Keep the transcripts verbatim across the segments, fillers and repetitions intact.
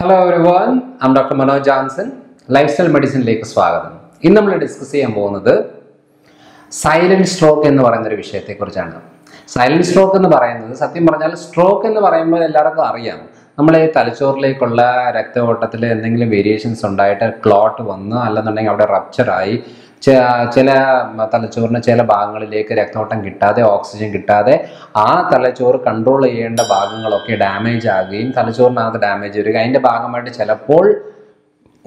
Hello everyone, I am Doctor Manoj Johnson, Lifestyle Medicine Leku Swagatham. In this we discuss about silent stroke in Varanandar Vishetikurjana. Silent stroke in the Varanandar, stroke in the Varanandar, നമ്മളെ തലച്ചോറിലേക്കുള്ള രക്തഓട്ടത്തിൽ എന്തെങ്കിലും variations ഉണ്ടായിട്ട് clot വന്ന് അല്ലെന്നുണ്ടെങ്കിൽ അവിടെ rupture ആയി ചില തലച്ചോറിന്റെ ചില ഭാഗങ്ങളിലേക്ക് രക്തഓട്ടം കിട്ടാതെ ഓക്സിജൻ കിട്ടാതെ ആ തലച്ചോറ് കൺട്രോൾ ചെയ്യേണ്ട ഭാഗങ്ങളൊക്കെ ഡാമേജ് ആവുകയും തലച്ചോറിനകത്ത് ഡാമേജ് വരിക അതിന്റെ ഭാഗമായിട്ട് ചിലപ്പോൾ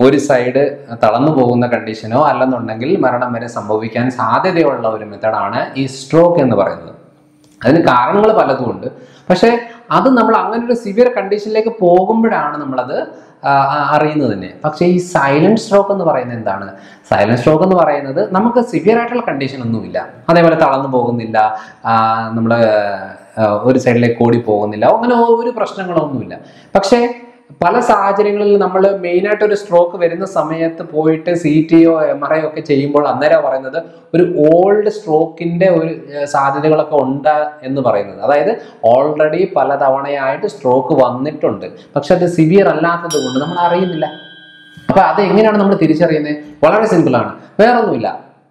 ഒരു സൈഡ് തളന്നു പോകുന്ന കണ്ടീഷനോ അല്ലെന്നുണ്ടെങ്കിൽ മരണം വരെ സംഭവിക്കാൻ സാധ്യതയുള്ള ഒരു മെത്തേഡാണ് ഈ സ്ട്രോക്ക് എന്ന് പറയുന്നത്. അതിന് കാരണങ്ങൾ പലതുമുണ്ട്. പക്ഷേ അത് നമ്മൾ അങ്ങനെ ഒരു സിവിയർ കണ്ടീഷനിലേക്ക് പോകുമ്പോഴാണ് നമ്മളത് അറിയുന്നത് തന്നെ. പക്ഷേ ഈ സൈലന്റ് സ്ട്രോക്ക് എന്ന് പറയുന്നത് എന്താണ്? സൈലന്റ് സ്ട്രോക്ക് എന്ന് പറയുന്നത് നമുക്ക് സിവിയർ ആയിട്ടുള്ള കണ്ടീഷൻ ഒന്നുമില്ല, അതേപോലെ തളർന്നു പോകുന്നില്ല, നമ്മൾ ഒരു സൈഡിലേക്ക് ഓടി പോകുന്നില്ല, അങ്ങനെ ഒരു പ്രശ്നങ്ങളൊന്നുമില്ല. പക്ഷേ പല സാഹചര്യങ്ങളിൽ നമ്മൾ മെയിനായിട്ട് ഒരു സ്ട്രോക്ക് വരുന്ന സമയത്ത് പോയിട്ട് C T or M R I ഒക്കെ ചെയ്യുമ്പോൾ അന്നേരം പറയുന്നത് ഒരു ഓൾഡ് സ്ട്രോക്കിൻ്റെ ഒരു സാധ്യതകളൊക്കെ ഉണ്ട് എന്ന് പറയുന്നത്. അതായത് ഓൾറെഡി പലതവണയായിട്ട് സ്ട്രോക്ക് വന്നിട്ടുണ്ട്, പക്ഷെ അത് സിവിയർ അല്ലാത്തത് കൊണ്ട് നമ്മൾ അറിയുന്നില്ല. അപ്പം അത് എങ്ങനെയാണ് നമ്മൾ തിരിച്ചറിയുന്നത്? വളരെ സിമ്പിളാണ്, വേറൊന്നുമില്ല,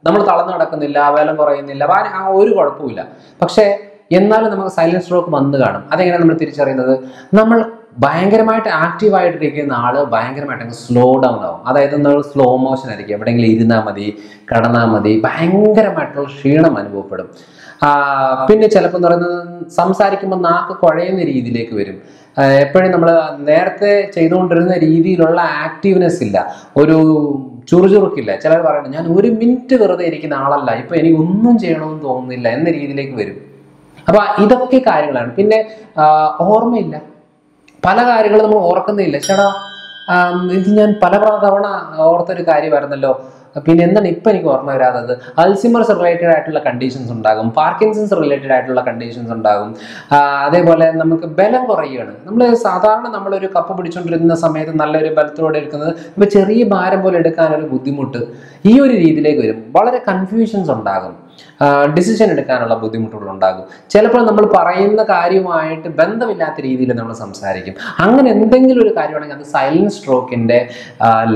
നമ്മൾ തളർന്നു കിടക്കുന്നില്ല, ബലം കുറയുന്നില്ല, ആ ഒരു കുഴപ്പമില്ല. പക്ഷേ എന്നാലും നമുക്ക് സൈലന്റ് സ്ട്രോക്ക് വന്നു കാണും. അതെങ്ങനെയാണ് നമ്മൾ തിരിച്ചറിയുന്നത്? നമ്മൾ ഭയങ്കരമായിട്ട് ആക്റ്റീവായിട്ടിരിക്കുന്ന ആള് ഭയങ്കരമായിട്ട് സ്ലോ ഡൗൺ ആവും. അതായത് നമ്മൾ സ്ലോ മോഷൻ ആയിരിക്കും, എവിടെയെങ്കിലും ഇരുന്നാൽ മതി, കിടന്നാൽ മതി, ഭയങ്കരമായിട്ടുള്ള ക്ഷീണം അനുഭവപ്പെടും. പിന്നെ ചിലപ്പോൾ എന്ന് പറയുന്നത് സംസാരിക്കുമ്പോൾ നാക്ക് കുഴയുന്ന രീതിയിലേക്ക് വരും. എപ്പോഴും നമ്മൾ നേരത്തെ ചെയ്തുകൊണ്ടിരുന്ന രീതിയിലുള്ള ആക്റ്റീവ്നെസ് ഇല്ല, ഒരു ചുറുചുറുക്കില്ല. ചിലർ പറയണം, ഞാൻ ഒരു മിനിറ്റ് വെറുതെ ഇരിക്കുന്ന ആളല്ല, ഇപ്പം എനിക്ക് ഒന്നും ചെയ്യണമെന്ന് തോന്നുന്നില്ല എന്ന രീതിയിലേക്ക് വരും. അപ്പം ഇതൊക്കെ കാര്യങ്ങളാണ്. പിന്നെ ഓർമ്മയില്ല, പല കാര്യങ്ങളും നമ്മൾ ഓർക്കുന്നില്ല. ചേട്ടാ ഇത് ഞാൻ പല തവണ ഓർത്തൊരു കാര്യമായിരുന്നല്ലോ, പിന്നെ എന്താണ് ഇപ്പം എനിക്ക് ഓർമ്മ വരാത്തത്? അൾസിമേഴ്സ് റിലേറ്റഡ് ആയിട്ടുള്ള കണ്ടീഷൻസ് ഉണ്ടാകും, പാർക്കിൻസൺസ് റിലേറ്റഡ് ആയിട്ടുള്ള കണ്ടീഷൻസ് ഉണ്ടാകും. അതേപോലെ നമുക്ക് ബലം കുറയുകയാണ്. നമ്മൾ സാധാരണ നമ്മളൊരു കപ്പ് പിടിച്ചുകൊണ്ടിരുന്ന സമയത്ത് നല്ലൊരു ബലത്തോടെ എടുക്കുന്നത് ഇപ്പോൾ ചെറിയ ഭാരം പോലെ എടുക്കാനൊരു ബുദ്ധിമുട്ട്, ഈ ഒരു രീതിയിലേക്ക് വരും. വളരെ കൺഫ്യൂഷൻസ് ഉണ്ടാകും, ഡിസിഷൻ എടുക്കാനുള്ള ബുദ്ധിമുട്ടുകൾ ഉണ്ടാകും. ചിലപ്പോൾ നമ്മൾ പറയുന്ന കാര്യവുമായിട്ട് ബന്ധമില്ലാത്ത രീതിയിൽ നമ്മൾ സംസാരിക്കും. അങ്ങനെ എന്തെങ്കിലും ഒരു കാര്യമാണെങ്കിൽ അത് സൈലന്റ് സ്ട്രോക്കിൻ്റെ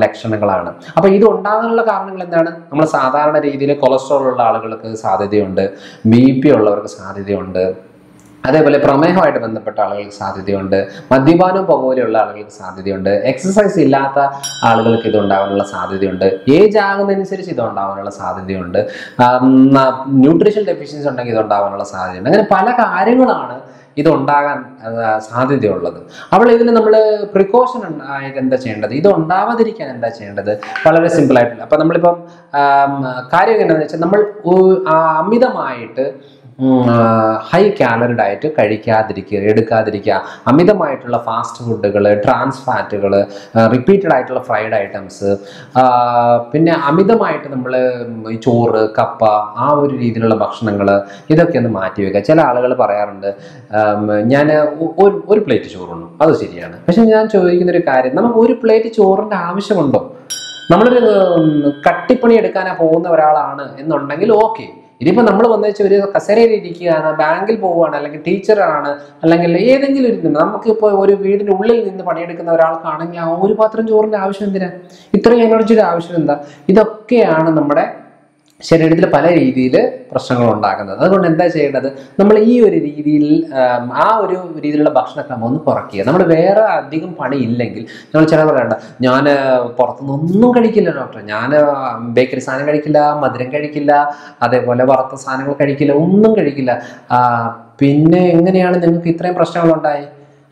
ലക്ഷണങ്ങളാണ്. അപ്പോൾ ഇത് ഉണ്ടാകാനുള്ള കാരണങ്ങൾ എന്താണ്? നമ്മൾ സാധാരണ രീതിയിൽ കൊളസ്ട്രോൾ ഉള്ള ആളുകൾക്ക് സാധ്യതയുണ്ട്, ബി പി ഉള്ളവർക്ക് സാധ്യതയുണ്ട്, അതേപോലെ പ്രമേഹമായിട്ട് ബന്ധപ്പെട്ട ആളുകൾക്ക് സാധ്യതയുണ്ട്, മദ്യപാനം പോലെയുള്ള ആളുകൾക്ക് സാധ്യതയുണ്ട്, എക്സസൈസ് ഇല്ലാത്ത ആളുകൾക്ക് ഇതുണ്ടാകാനുള്ള സാധ്യതയുണ്ട്, ഏജ് ആകുന്നതനുസരിച്ച് ഇതുണ്ടാകാനുള്ള സാധ്യതയുണ്ട്, ന്യൂട്രീഷൻ ഡെഫിഷ്യൻസി ഉണ്ടെങ്കിൽ ഇതുണ്ടാകാനുള്ള സാധ്യതയുണ്ട്. അങ്ങനെ പല കാര്യങ്ങളാണ് ഇതുണ്ടാകാൻ സാധ്യതയുള്ളത്. അപ്പോൾ ഇതിന് നമ്മൾ പ്രിക്കോഷൻ ആയിട്ട് എന്താ ചെയ്യേണ്ടത്? ഇതുണ്ടാവാതിരിക്കാൻ എന്താ ചെയ്യേണ്ടത്? വളരെ സിമ്പിളായിട്ടില്ല. അപ്പം നമ്മളിപ്പം കാര്യം എന്താണെന്ന് വെച്ചാൽ നമ്മൾ അമിതമായിട്ട് ഹൈ കാലറി ഡയറ്റ് കഴിക്കാതിരിക്കുക, എടുക്കാതിരിക്കുക, അമിതമായിട്ടുള്ള ഫാസ്റ്റ് ഫുഡുകൾ, ട്രാൻസ് ഫാറ്റുകൾ, റിപ്പീറ്റഡ് ആയിട്ടുള്ള ഫ്രൈഡ് ഐറ്റംസ്, പിന്നെ അമിതമായിട്ട് നമ്മൾ ഈ ചോറ്, കപ്പ, ആ ഒരു രീതിയിലുള്ള ഭക്ഷണങ്ങൾ ഇതൊക്കെ ഒന്ന് മാറ്റിവെക്കുക. ചില ആളുകൾ പറയാറുണ്ട്, ഞാൻ ഒരു പ്ലേറ്റ് ചോറുണ്ണു. അത് ശരിയാണ്. പക്ഷെ ഞാൻ ചോദിക്കുന്നൊരു കാര്യം, നമുക്ക് ഒരു പ്ലേറ്റ് ചോറിൻ്റെ ആവശ്യമുണ്ടോ? നമ്മളൊരു കട്ടിപ്പണി എടുക്കാനാണ് പോകുന്ന ഒരാളാണ് എന്നുണ്ടെങ്കിൽ ഓക്കെ. ഇതിപ്പോൾ നമ്മൾ വന്നു വെച്ചാൽ ഒരു കസേരയിൽ ഇരിക്കുകയാണ്, ബാങ്കിൽ പോവുകയാണ്, അല്ലെങ്കിൽ ടീച്ചറാണ്, അല്ലെങ്കിൽ ഏതെങ്കിലും ഒരു നമുക്കിപ്പോൾ ഒരു വീടിൻ്റെ ഉള്ളിൽ നിന്ന് പണിയെടുക്കുന്ന ഒരാൾക്കാണെങ്കിൽ ആ ഒരു പാത്രം ചോറിൻ്റെ ആവശ്യം എന്തിനാ? ഇത്രയും എനർജിയുടെ ആവശ്യം എന്താ? ഇതൊക്കെയാണ് നമ്മുടെ ശരീരത്തിൽ പല രീതിയിൽ പ്രശ്നങ്ങൾ ഉണ്ടാക്കുന്നത്. അതുകൊണ്ട് എന്താ ചെയ്യേണ്ടത്? നമ്മൾ ഈ ഒരു രീതിയിൽ ആ ഒരു രീതിയിലുള്ള ഭക്ഷണക്രമം ഒന്ന് കുറയ്ക്കുക. നമ്മൾ വേറെ അധികം പണി ഇല്ലെങ്കിൽ നമ്മൾ ചില പറയണ്ട, ഞാൻ പുറത്തുനിന്നൊന്നും കഴിക്കില്ല ഡോക്ടർ, ഞാൻ ബേക്കറി സാധനം കഴിക്കില്ല, മധുരം കഴിക്കില്ല, അതേപോലെ വറുത്ത സാധനങ്ങൾ കഴിക്കില്ല, ഒന്നും കഴിക്കില്ല. പിന്നെ എങ്ങനെയാണ് നിങ്ങൾക്ക് ഇത്രയും പ്രശ്നങ്ങളുണ്ടായി?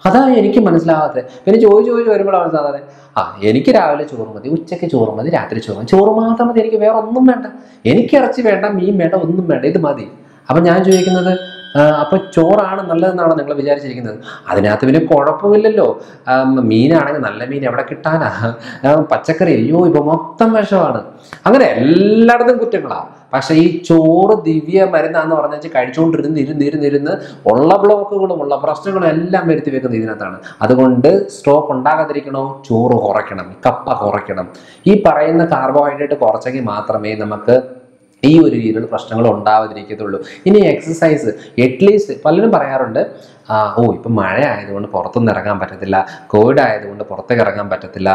അതാണ് എനിക്ക് മനസ്സിലാവാത്തത്. പിന്നെ ചോദിച്ചു ചോദിച്ചു വരുമ്പോഴാണ് സാധാരണ ആ എനിക്ക് രാവിലെ ചോറ് മതി, ഉച്ചയ്ക്ക് ചോറ് മതി, രാത്രി ചോറ് മതി, ചോറ് മാത്രം മതി, എനിക്ക് വേറെ ഒന്നും വേണ്ട, എനിക്ക് ഇറച്ചി വേണ്ട, മീൻ വേണ്ട, ഒന്നും വേണ്ട, ഇത് മതി. അപ്പം ഞാൻ ചോദിക്കുന്നത്, അപ്പോൾ ചോറാണ് നല്ലതെന്നാണ് നിങ്ങൾ വിചാരിച്ചിരിക്കുന്നത്? അതിനകത്ത് പിന്നെ കുഴപ്പമില്ലല്ലോ. മീനാണെങ്കിൽ നല്ല മീൻ എവിടെ കിട്ടാനാ? പച്ചക്കറി അയ്യോ ഇപ്പോൾ മൊത്തം വിഷമാണ്. അങ്ങനെ എല്ലായിടത്തും കുറ്റങ്ങളാണ്. പക്ഷേ ഈ ചോറ് ദിവ്യ മരുന്നാന്ന് പറഞ്ഞു വെച്ചാൽ കഴിച്ചുകൊണ്ടിരുന്ന് ഇരുന്നിരുന്നിരുന്ന് ഉള്ള ബ്ലോക്കുകളും ഉള്ള പ്രശ്നങ്ങളും എല്ലാം വരുത്തി വെക്കുന്നത് ഇതിനകത്താണ്. അതുകൊണ്ട് സ്ട്രോക്ക് ഉണ്ടാകാതിരിക്കണോ? ചോറ് കുറയ്ക്കണം, കപ്പ കുറയ്ക്കണം, ഈ പറയുന്ന കാർബോഹൈഡ്രേറ്റ് കുറച്ചെങ്കിൽ മാത്രമേ നമുക്ക് ഈ ഒരു രീതിയിലുള്ള പ്രശ്നങ്ങൾ ഉണ്ടാവാതിരിക്കത്തുള്ളൂ. ഇനി എക്സസൈസ് അറ്റ്ലീസ്റ്റ് പലരും പറയാറുണ്ട്, ഓ ഇപ്പം മഴ ആയതുകൊണ്ട് പുറത്തൊന്നും ഇറങ്ങാൻ പറ്റത്തില്ല, കോവിഡ് ആയതുകൊണ്ട് പുറത്തേക്ക് ഇറങ്ങാൻ പറ്റത്തില്ല,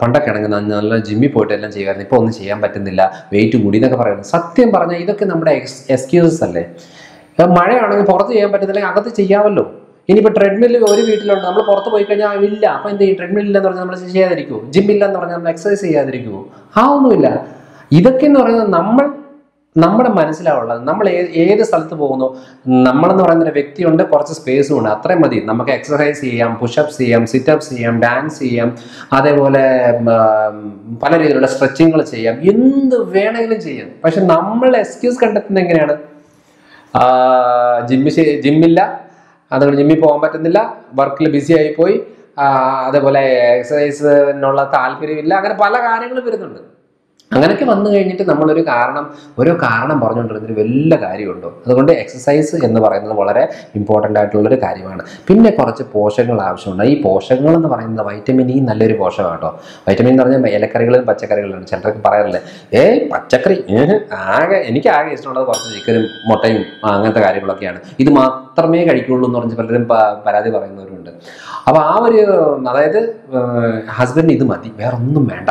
പണ്ടൊക്കെ ഇറങ്ങുന്ന നല്ല ജിമ്മിൽ പോയിട്ട് എല്ലാം ചെയ്യുമായിരുന്നു, ഇപ്പോൾ ഒന്നും ചെയ്യാൻ പറ്റുന്നില്ല, വെയിറ്റ് കൂടി എന്നൊക്കെ പറയുന്നത്. സത്യം പറഞ്ഞാൽ ഇതൊക്കെ നമ്മുടെ എക്സ് എക്സ്ക്യൂസസ് അല്ലേ. ഇപ്പം മഴയാണെങ്കിൽ പുറത്ത് ചെയ്യാൻ പറ്റത്തില്ലെങ്കിൽ അകത്ത് ചെയ്യാമല്ലോ. ഇനിയിപ്പോൾ ട്രെഡ്മിൽ ഒരു വീട്ടിലുണ്ട്, നമ്മൾ പുറത്ത് പോയി കഴിഞ്ഞാൽ ഇല്ല, അപ്പോൾ എന്ത് ചെയ്യും? ട്രെഡ്മിൽ ഇല്ലെന്ന് പറഞ്ഞാൽ നമ്മൾ ചെയ്യാതിരിക്കുമോ? ജിം ഇല്ലെന്ന് പറഞ്ഞാൽ നമ്മൾ എക്സസൈസ് ചെയ്യാതിരിക്കുമോ? ആ ഒന്നുമില്ല. ഇതൊക്കെ എന്ന് പറയുന്നത് നമ്മൾ നമ്മുടെ മനസ്സിലാവുള്ളത്. നമ്മൾ ഏത് ഏത് സ്ഥലത്ത് പോകുന്നു, നമ്മളെന്ന് പറയുന്നൊരു വ്യക്തിയുണ്ട്, കുറച്ച് സ്പേസും ഉണ്ട്, അത്രയും മതി. നമുക്ക് എക്സസൈസ് ചെയ്യാം, പുഷപ്സ് ചെയ്യാം, സിറ്റപ്സ് ചെയ്യാം, ഡാൻസ് ചെയ്യാം, അതേപോലെ പല രീതിയിലുള്ള സ്ട്രെച്ചിങ്ങുകൾ ചെയ്യാം, എന്ത് വേണമെങ്കിലും ചെയ്യാം. പക്ഷെ നമ്മൾ എക്സ്ക്യൂസ് കണ്ടെത്തുന്നത് എങ്ങനെയാണ്? ജിമ്മി ജിമ്മില്ല, അതുകൊണ്ട് ജിമ്മിൽ പോകാൻ പറ്റുന്നില്ല, വർക്കിൽ ബിസി ആയിപ്പോയി, അതേപോലെ എക്സസൈസിനുള്ള താല്പര്യമില്ല, അങ്ങനെ പല കാര്യങ്ങളും വരുന്നുണ്ട്. അങ്ങനെയൊക്കെ വന്നു കഴിഞ്ഞിട്ട് നമ്മളൊരു കാരണം ഓരോ കാരണം പറഞ്ഞുകൊണ്ടിരുന്നൊരു വലിയ കാര്യമുണ്ടോ? അതുകൊണ്ട് എക്സസൈസ് എന്ന് പറയുന്നത് വളരെ ഇമ്പോർട്ടൻ്റ് ആയിട്ടുള്ളൊരു കാര്യമാണ്. പിന്നെ കുറച്ച് പോഷകങ്ങൾ ആവശ്യമുണ്ട്. ഈ പോഷകങ്ങൾ എന്ന് പറയുന്നത് വൈറ്റമിൻ ഇ നല്ലൊരു പോഷകമാണ് കേട്ടോ. വൈറ്റമിൻ എന്ന് പറഞ്ഞാൽ ഇലക്കറികളും പച്ചക്കറികളുമാണ്. ചിലർക്ക് പറയാറില്ലേ, ഏയ് പച്ചക്കറി ആകെ എനിക്ക് ആകെ ഇഷ്ടമുള്ളത് കുറച്ച് ചിക്കനും മുട്ടയും അങ്ങനത്തെ കാര്യങ്ങളൊക്കെയാണ്, ഇത് മാത്രമേ കഴിക്കുള്ളൂ എന്ന് പറഞ്ഞ് പലരും പരാതി പറയുന്നവരുണ്ട്. അപ്പോൾ ആ ഒരു അതായത് ഹസ്ബൻഡിന് ഇത് മതി, വേറൊന്നും വേണ്ട,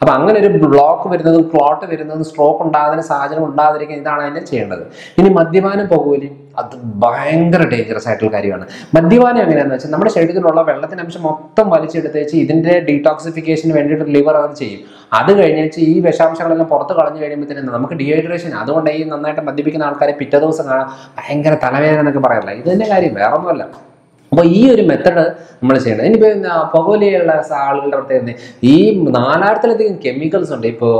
അപ്പം അങ്ങനെ ഒരു ബ്ലോക്ക് വരുന്നതും ക്ലോട്ട് വരുന്നതും സ്ട്രോക്ക് ഉണ്ടാകുന്ന സാഹചര്യം ഉണ്ടാകാതിരിക്കാൻ ഇതാണ് അതിനെ ചെയ്യേണ്ടത്. ഇനി മദ്യപാനം പോകുകയും അത് ഭയങ്കര ഡേഞ്ചറസ് ആയിട്ടുള്ള കാര്യമാണ്. മദ്യപാനം എങ്ങനെയാണെന്ന് വെച്ചാൽ നമ്മുടെ ശരീരത്തിലുള്ള വെള്ളത്തിൻ്റെ അംശം മൊത്തം വലിച്ചെടുത്തേച്ച് ഇതിൻ്റെ ഡീടോക്സിഫിക്കേഷന് വേണ്ടിയിട്ട് ലിവർ അത് ചെയ്യും. അത് കഴിഞ്ഞേച്ച് ഈ വിഷാംശങ്ങളെല്ലാം പുറത്ത് കളഞ്ഞു കഴിയുമ്പോൾ തന്നെ നമുക്ക് ഡീഹൈഡ്രേഷൻ. അതുകൊണ്ട് ഈ നന്നായിട്ട് മദ്യപിക്കുന്ന ആൾക്കാരെ പിറ്റേ ദിവസം കാണാം, ഭയങ്കര തലവേദന എന്നൊക്കെ പറയാറില്ല. ഇതിൻ്റെ കാര്യം വേറൊന്നുമല്ല. അപ്പോൾ ഈ ഒരു മെത്തേഡ് നമ്മൾ ചെയ്യണം. ഇനിയിപ്പോൾ പുകവലിയുള്ള ആളുകളുടെ അടുത്ത് ഈ നാലായിരത്തിലധികം കെമിക്കൽസ് ഉണ്ട് ഇപ്പോൾ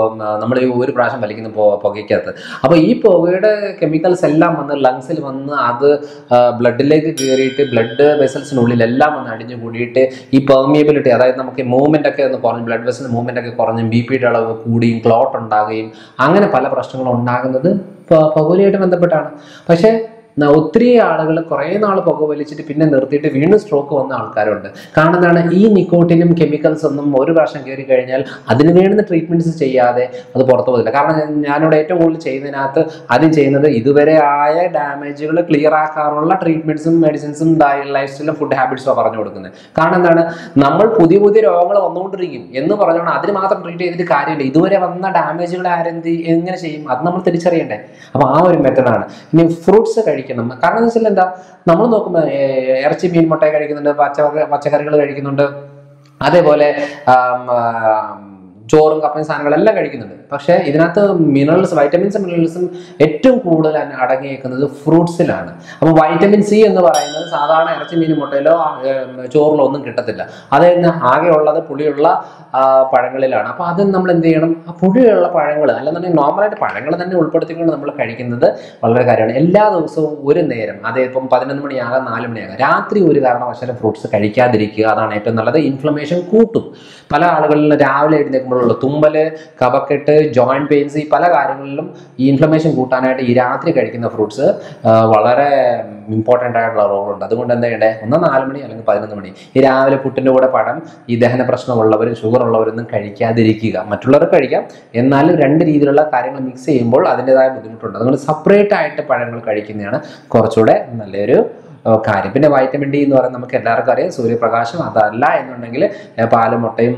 നമ്മൾ ഈ ഒരു പ്രാവശ്യം വലിക്കുന്ന പുകയ്ക്കകത്ത്. അപ്പോൾ ഈ പുകയുടെ കെമിക്കൽസ് എല്ലാം വന്ന് ലങ്സിൽ വന്ന് അത് ബ്ലഡിലേക്ക് കയറിയിട്ട് ബ്ലഡ് വെസൽസിനുള്ളിലെല്ലാം വന്ന് അടിഞ്ഞു കൂടിയിട്ട് ഈ പെർമിയബിലിറ്റി, അതായത് നമുക്ക് മൂവ്മെൻ്റ് ഒക്കെ ഒന്ന് കുറഞ്ഞ് ബ്ലഡ് വെസൽ മൂവ്മെൻ്റ് ഒക്കെ കുറഞ്ഞും ബി പിയുടെ അളവ് കൂടിയും ക്ലോട്ട് ഉണ്ടാകുകയും അങ്ങനെ പല പ്രശ്നങ്ങളും ഉണ്ടാകുന്നത് പുകവലിയായിട്ട് ബന്ധപ്പെട്ടാണ്. പക്ഷേ ഒത്തിരി ആളുകൾ കുറേ നാൾ പുക വലിച്ചിട്ട് പിന്നെ നിർത്തിയിട്ട് വീണ്ടും സ്ട്രോക്ക് വന്ന ആൾക്കാരുണ്ട്. കാരണം എന്താണ്? ഈ നിക്കോട്ടിനും കെമിക്കൽസ് ഒന്നും ഒരു പ്രാവശ്യം കയറി കഴിഞ്ഞാൽ അതിന് വേണ്ടുന്ന ട്രീറ്റ്മെൻറ്റ്സ് ചെയ്യാതെ അത് പുറത്തു പോകില്ല. കാരണം ഞാനിവിടെ ഏറ്റവും കൂടുതൽ ചെയ്യുന്നതിനകത്ത് ആദ്യം ചെയ്യുന്നത് ഇതുവരെ ആയ ഡാമേജുകൾ ക്ലിയർ ആക്കാനുള്ള ട്രീറ്റ്മെൻറ്റ്സും മെഡിസിൻസും ലൈഫ് സ്റ്റൈലും ഫുഡ് ഹാബിറ്റ്സും പറഞ്ഞു കൊടുക്കുന്നത്. കാരണം എന്താണ്? നമ്മൾ പുതിയ പുതിയ രോഗങ്ങൾ വന്നുകൊണ്ടിരിക്കും എന്ന് പറഞ്ഞോണം അതിന് മാത്രം ട്രീറ്റ് ചെയ്തിട്ട് കാര്യമില്ല. ഇതുവരെ വന്ന ഡാമേജുകൾ ആരെന്ത് എങ്ങനെ ചെയ്യും? അത് നമ്മൾ തിരിച്ചറിയണ്ടേ. അപ്പോൾ ആ ഒരു മെത്തേഡാണ്. ഇനി ഫ്രൂട്ട്സ് കഴിക്കും. കാരണം എന്ന് വെച്ചാൽ എന്താ, നമ്മൾ നോക്കുമ്പോൾ ഇറച്ചി മീൻ മുട്ട കഴിക്കുന്നുണ്ട്, പച്ച പച്ചക്കറികൾ കഴിക്കുന്നുണ്ട്, അതേപോലെ ചോറും കപ്പയും സാധനങ്ങളെല്ലാം കഴിക്കുന്നുണ്ട്. പക്ഷേ ഇതിനകത്ത് മിനറൽസ് വൈറ്റമിൻസും മിനറൽസും ഏറ്റവും കൂടുതൽ അടങ്ങിയേക്കുന്നത് ഫ്രൂട്ട്സിലാണ്. അപ്പോൾ വൈറ്റമിൻ സി എന്ന് പറയുന്നത് സാധാരണ ഇറച്ചി മീൻ മുട്ടയിലോ ചോറിലോ ഒന്നും കിട്ടത്തില്ല. അത് തന്നെ ആകെ ഉള്ളത് പുളിയുള്ള പഴങ്ങളിലാണ്. അപ്പോൾ അത് നമ്മൾ എന്ത് ചെയ്യണം? ആ പുളിയുള്ള പഴങ്ങൾ അല്ലെന്നുണ്ടെങ്കിൽ നോർമലായിട്ട് പഴങ്ങൾ തന്നെ ഉൾപ്പെടുത്തിക്കൊണ്ട് നമ്മൾ കഴിക്കുന്നത് വളരെ കാര്യമാണ്. എല്ലാ ദിവസവും ഒരു നേരം, അതേ ഇപ്പം പതിനൊന്ന് മണിയാകാം നാല് മണിയാകാം, രാത്രി ഒരു കാരണവശാലും ഫ്രൂട്ട്സ് കഴിക്കാതിരിക്കുക. അതാണ് ഏറ്റവും നല്ലത്. ഇൻഫ്ലമേഷൻ കൂട്ടും. പല ആളുകളിൽ രാവിലെ എഴുന്നേക്കുമ്പോൾ തുമ്പല്, കഫക്കെട്ട്, ജോയിന്റ് പെയിൻസ്, ഈ പല കാര്യങ്ങളിലും ഈ ഇൻഫ്ലമേഷൻ കൂട്ടാനായിട്ട് ഈ രാത്രി കഴിക്കുന്ന ഫ്രൂട്ട്സ് വളരെ ഇമ്പോർട്ടൻ്റ് ആയിട്ടുള്ള റോളുണ്ട്. അതുകൊണ്ട് എന്താ ചെയ്യണ്ടേ? ഒന്ന് നാല് മണി അല്ലെങ്കിൽ പതിനൊന്ന് മണി ഈ രാവിലെ പുട്ടിൻ്റെ കൂടെ പഴം. ഈ ദഹന പ്രശ്നമുള്ളവരും ഷുഗർ ഉള്ളവരൊന്നും കഴിക്കാതിരിക്കുക. മറ്റുള്ളവർക്ക് കഴിക്കാം, എന്നാലും രണ്ട് രീതിയിലുള്ള കാര്യങ്ങൾ മിക്സ് ചെയ്യുമ്പോൾ അതിൻ്റെതായ ബുദ്ധിമുട്ടുണ്ട്. അതുകൊണ്ട് സെപ്പറേറ്റ് ആയിട്ട് പഴങ്ങൾ കഴിക്കുന്നതാണ് കുറച്ചുകൂടെ നല്ലൊരു കാര്യം. പിന്നെ വൈറ്റമിൻ ഡി എന്ന് പറയുന്നത് നമുക്ക് എല്ലാവർക്കും അറിയാം. സൂര്യപ്രകാശം, അതല്ല എന്നുണ്ടെങ്കിൽ പാലും മുട്ടയും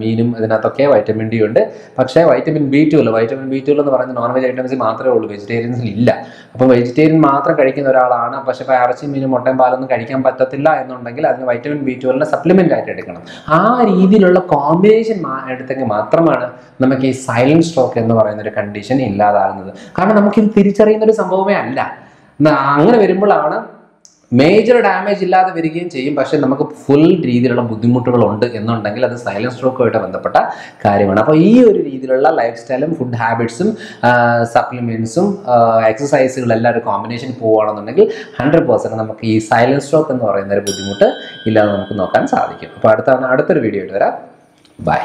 മീനും ഇതിനകത്തൊക്കെ വൈറ്റമിൻ ഡി ഉണ്ട്. പക്ഷേ വൈറ്റമിൻ ബി ടു ഇല്ല. വൈറ്റമിൻ ബി ടു എന്ന് പറയുന്നത് നോൺ വെജ് ഐറ്റംസിൽ മാത്രമേ ഉള്ളൂ, വെജിറ്റേറിയൻസിൽ ഇല്ല. അപ്പം വെജിറ്റേറിയൻ മാത്രം കഴിക്കുന്ന ഒരാളാണ്, പക്ഷേ ഇറച്ചി മീനും മുട്ടയും പാലൊന്നും കഴിക്കാൻ പറ്റത്തില്ല എന്നുണ്ടെങ്കിൽ അതിന് വൈറ്റമിൻ ബി ടുവിനെ സപ്ലിമെൻ്റ് ആയിട്ട് എടുക്കണം. ആ രീതിയിലുള്ള കോമ്പിനേഷൻ എടുത്തെങ്കിൽ മാത്രമാണ് നമുക്ക് ഈ സൈലൻറ്റ് സ്ട്രോക്ക് എന്ന് പറയുന്നൊരു കണ്ടീഷൻ ഇല്ലാതാകുന്നത്. കാരണം നമുക്കിത് തിരിച്ചറിയുന്നൊരു സംഭവമേ അല്ല. അങ്ങനെ വരുമ്പോഴാണ് മേജർ ഡാമേജ് ഇല്ലാതെ വരികയും ചെയ്യും. പക്ഷേ നമുക്ക് ഫുൾ രീതിയിലുള്ള ബുദ്ധിമുട്ടുകളുണ്ട് എന്നുണ്ടെങ്കിൽ അത് സൈലൻറ്റ് സ്ട്രോക്കുമായിട്ട് ബന്ധപ്പെട്ട കാര്യമാണ്. അപ്പോൾ ഈ ഒരു രീതിയിലുള്ള ലൈഫ് സ്റ്റൈലും ഫുഡ് ഹാബിറ്റ്സും സപ്ലിമെൻറ്റ്സും എക്സസൈസുകളെല്ലാം ഒരു കോമ്പിനേഷൻ പോവുകയാണെന്നുണ്ടെങ്കിൽ ഹൺഡ്രഡ് പെർസെൻറ്റ് നമുക്ക് ഈ സൈലൻറ്റ് സ്ട്രോക്ക് എന്ന് പറയുന്ന ഒരു ബുദ്ധിമുട്ട് ഇല്ലാതെ നമുക്ക് നോക്കാൻ സാധിക്കും. അപ്പോൾ അടുത്ത അടുത്തൊരു വീഡിയോ ആയിട്ട് വരാം. ബൈ.